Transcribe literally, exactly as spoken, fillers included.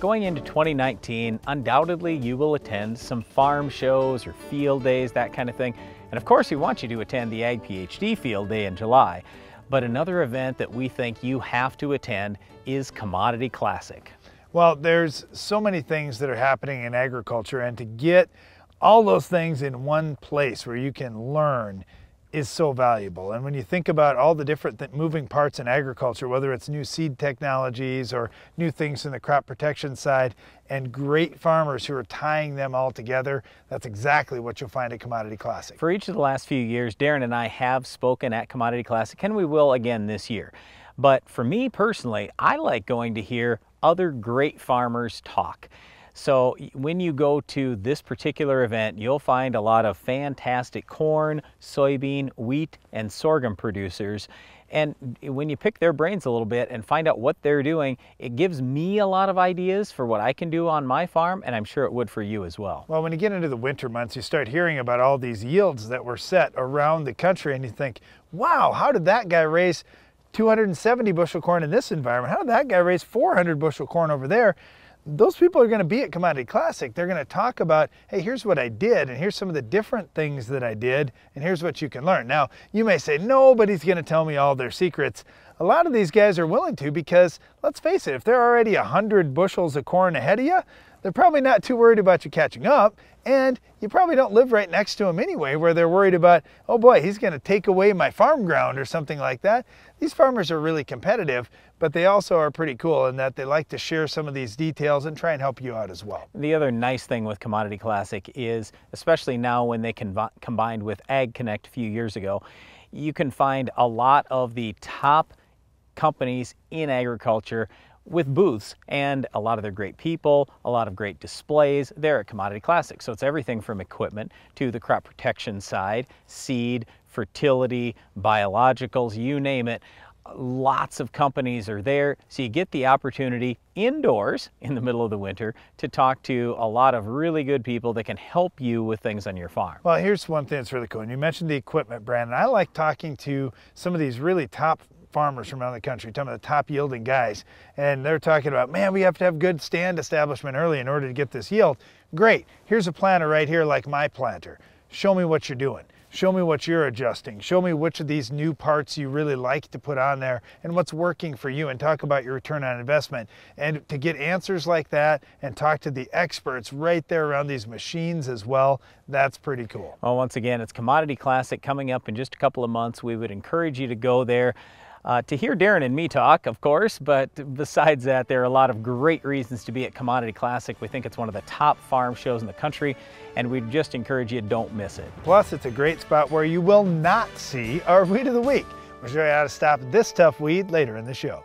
Going into twenty nineteen, undoubtedly you will attend some farm shows or field days, that kind of thing. And of course we want you to attend the Ag PhD field day in July. But another event that we think you have to attend is Commodity Classic. Well, there's so many things that are happening in agriculture, and to get all those things in one place where you can learn is so valuable. And when you think about all the different th moving parts in agriculture, whether it's new seed technologies or new things in the crop protection side, and great farmers who are tying them all together, that's exactly what you'll find at Commodity Classic. For each of the last few years, Darren and I have spoken at Commodity Classic, and we will again this year. But for me personally, I like going to hear other great farmers talk. So when you go to this particular event, you'll find a lot of fantastic corn, soybean, wheat, and sorghum producers. And when you pick their brains a little bit and find out what they're doing, it gives me a lot of ideas for what I can do on my farm, and I'm sure it would for you as well. Well, when you get into the winter months, you start hearing about all these yields that were set around the country, and you think, wow, how did that guy raise two hundred seventy bushel corn in this environment? How did that guy raise four hundred bushel corn over there? Those people are going to be at Commodity Classic. They're going to talk about, hey, here's what I did, and here's some of the different things that I did, and here's what you can learn. Now, you may say, nobody's going to tell me all their secrets. A lot of these guys are willing to, because let's face it, if they're already one hundred bushels of corn ahead of you, they're probably not too worried about you catching up, and you probably don't live right next to them anyway, where they're worried about, oh boy, he's going to take away my farm ground or something like that. These farmers are really competitive, but they also are pretty cool in that they like to share some of these details and try and help you out as well. The other nice thing with Commodity Classic is, especially now when they combined with Ag Connect a few years ago, you can find a lot of the top companies in agriculture with booths, and a lot of their great people, a lot of great displays there at Commodity Classic. So it's everything from equipment to the crop protection side, seed, fertility, biologicals, you name it. Lots of companies are there, so you get the opportunity indoors in the middle of the winter to talk to a lot of really good people that can help you with things on your farm. Well, here's one thing that's really cool, and you mentioned the equipment brand, and I like talking to some of these really top farmers from around the country, some of the top yielding guys, and they're talking about, man, we have to have good stand establishment early in order to get this yield. Great, here's a planter right here like my planter. Show me what you're doing. Show me what you're adjusting. Show me which of these new parts you really like to put on there and what's working for you, and talk about your return on investment. And to get answers like that and talk to the experts right there around these machines as well, that's pretty cool. Well, once again, it's Commodity Classic coming up in just a couple of months. We would encourage you to go there. Uh, to hear Darren and me talk, of course, but besides that, there are a lot of great reasons to be at Commodity Classic. We think it's one of the top farm shows in the country, and we just encourage you, don't miss it. Plus, it's a great spot where you will not see our Weed of the Week. We'll show you how to stop this tough weed later in the show.